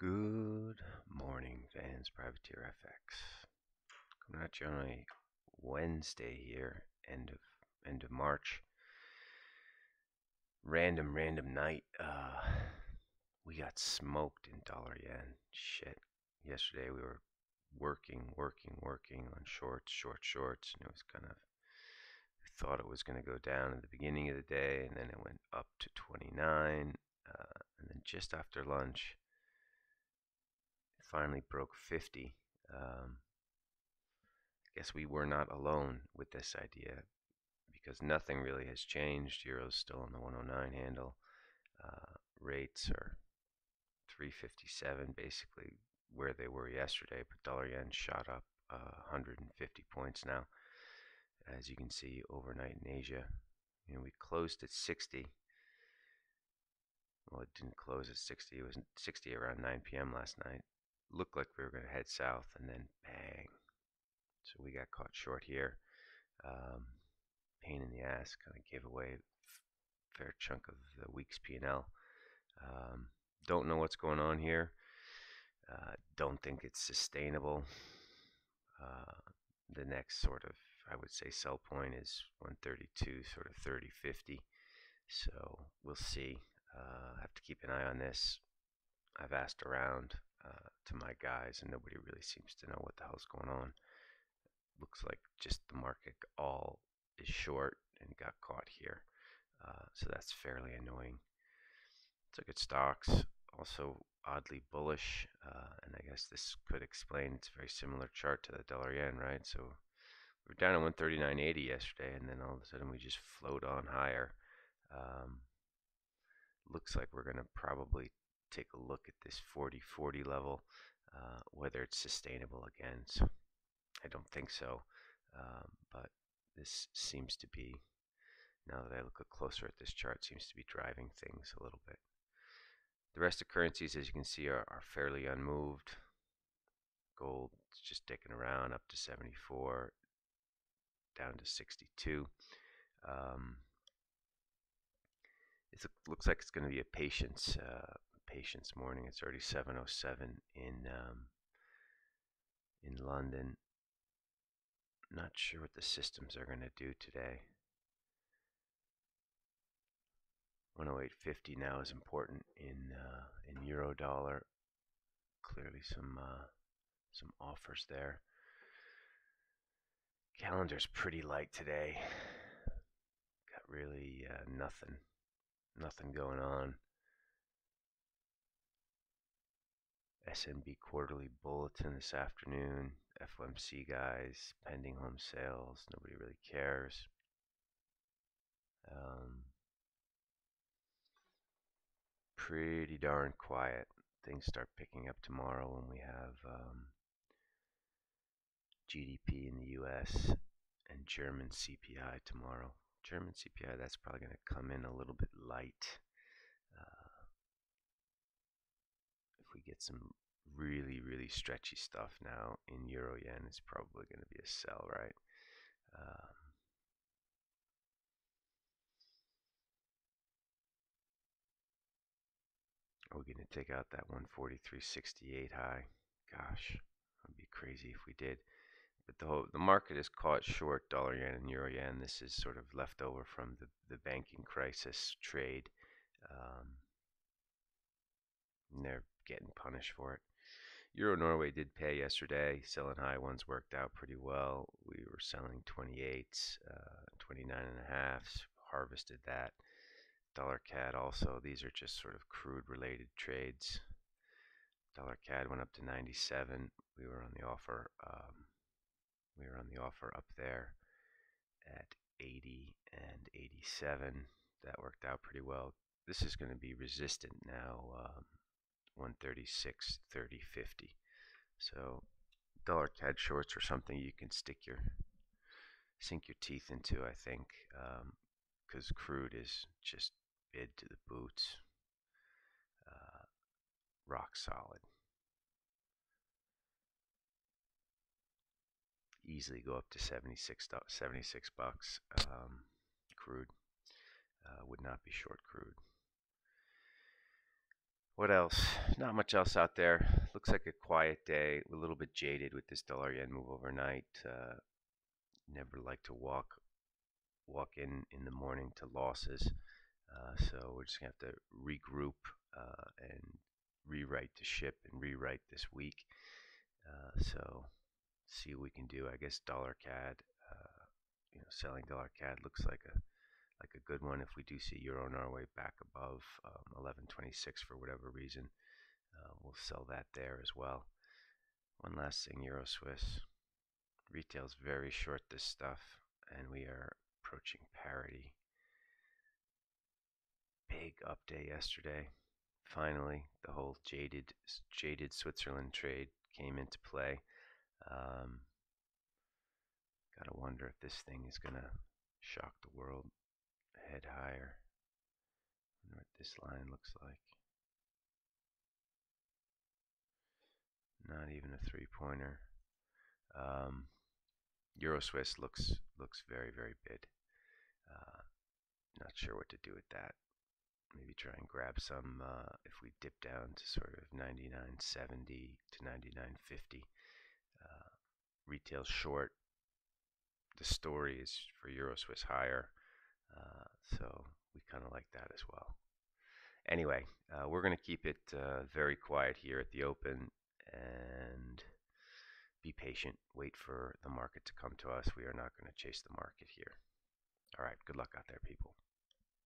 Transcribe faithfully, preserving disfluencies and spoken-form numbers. Good morning, fans. Privateer F X. Coming at you on a Wednesday here, end of end of March. Random, random night. Uh, we got smoked in dollar yen. Shit. Yesterday we were working, working, working on shorts, short shorts, and it was kind of. We thought it was going to go down at the beginning of the day, and then it went up to twenty-nine, uh, and then just after lunch. Finally broke fifty. Um, I guess we were not alone with this idea because nothing really has changed. Euro's still on the one oh nine handle. Uh, rates are three fifty-seven, basically where they were yesterday, but dollar yen shot up uh, one hundred fifty points now. As you can see, overnight in Asia, you know, we closed at sixty. Well, it didn't close at sixty. It was sixty around nine P M last night. Looked like we were going to head south, and then bang. So we got caught short here. Um, pain in the ass. Kind of gave away a fair chunk of the week's P and L. Um, don't know what's going on here. Uh, don't think it's sustainable. Uh, the next sort of, I would say, sell point is one thirty-two, sort of thirty fifty. So we'll see. Uh, I have to keep an eye on this. I've asked around uh, to my guys, and nobody really seems to know what the hell's going on. Looks like just the market all is short and got caught here. Uh, so that's fairly annoying. It's a good stocks, also oddly bullish, uh, and I guess this could explain it's a very similar chart to the dollar yen, right? So we were down at one thirty-nine eighty yesterday, and then all of a sudden we just flowed on higher. Um, looks like we're going to probably take a look at this forty forty level, uh, whether it's sustainable again. So I don't think so, um, but this seems to be, now that I look closer at this chart, seems to be driving things a little bit. The rest of currencies, as you can see, are, are fairly unmoved. Gold is just dicking around up to seventy-four, down to sixty-two. Um, It looks like it's going to be a patience, uh, patience morning. It's already seven oh seven in um, in London. Not sure what the systems are going to do today. one oh eight fifty now is important in uh, in euro dollar. Clearly some uh, some offers there. Calendar's pretty light today. Got really uh, nothing. Nothing going on. S N B quarterly bulletin this afternoon. F O M C guys, pending home sales. Nobody really cares. Um, pretty darn quiet. Things start picking up tomorrow when we have um, G D P in the U S and German C P I tomorrow. German C P I, that's probably going to come in a little bit light. Uh, if we get some really, really stretchy stuff now in euro yen, it's probably going to be a sell, right? Um, are we going to take out that one forty-three sixty-eight high? Gosh, that would be crazy if we did. But the whole, the market is caught short dollar yen and euro yen. This is sort of left over from the, the banking crisis trade. Um, and they're getting punished for it. Euro Norway did pay yesterday. Selling high ones worked out pretty well. We were selling twenty-eights, uh, twenty-nine and a halves, harvested that. Dollar C A D also. These are just sort of crude related trades. Dollar C A D went up to ninety-seven. We were on the offer. Um, We were on the offer up there at eighty and eighty-seven. That worked out pretty well. This is going to be resistant now, um, one thirty-six thirty fifty. So dollar C A D shorts are something you can stick your sink your teeth into, I think, because um, crude is just bid to the boots, uh, rock solid. Easily go up to seventy-six bucks. Um, crude, uh, would not be short crude. What else? Not much else out there. Looks like a quiet day. We're a little bit jaded with this dollar yen move overnight. Uh, never like to walk walk in in the morning to losses. Uh, so we're just going to have to regroup uh, and rewrite the ship and rewrite this week. Uh, so see what we can do. I guess dollar C A D, uh, you know, selling dollar C A D looks like a like a good one. If we do see euro on our way back above um, eleven twenty-six for whatever reason, uh, we'll sell that there as well. One last thing, euro Swiss retail's very short this stuff, and we are approaching parity. Big up day yesterday. Finally, the whole jaded jaded Switzerland trade came into play. Um, gotta wonder if this thing is gonna shock the world. Head higher. I wonder what this line looks like. Not even a three-pointer. Um, Euro Swiss looks looks very very big. Uh, not sure what to do with that. Maybe try and grab some uh, if we dip down to sort of ninety-nine seventy to ninety-nine fifty. Uh, retail short. The story is for Euro Swiss higher. Uh, so we kind of like that as well. Anyway, uh, we're going to keep it uh, very quiet here at the open and be patient. Wait for the market to come to us. We are not going to chase the market here. All right, good luck out there, people.